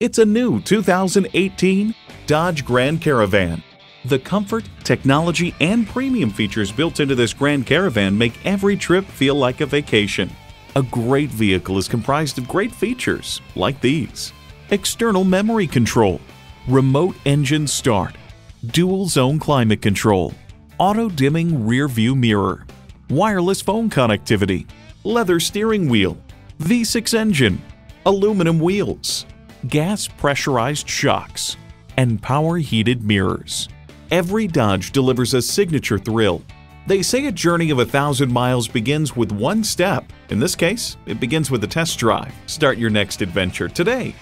It's a new 2018 Dodge Grand Caravan. The comfort, technology, and premium features built into this Grand Caravan make every trip feel like a vacation. A great vehicle is comprised of great features like these: external memory control, remote engine start, dual zone climate control, auto dimming rear view mirror, wireless phone connectivity, leather steering wheel, V6 engine, aluminum wheels, gas pressurized shocks, and power heated mirrors. Every Dodge delivers a signature thrill. They say a journey of 1,000 miles begins with one step. In this case, it begins with a test drive. Start your next adventure today.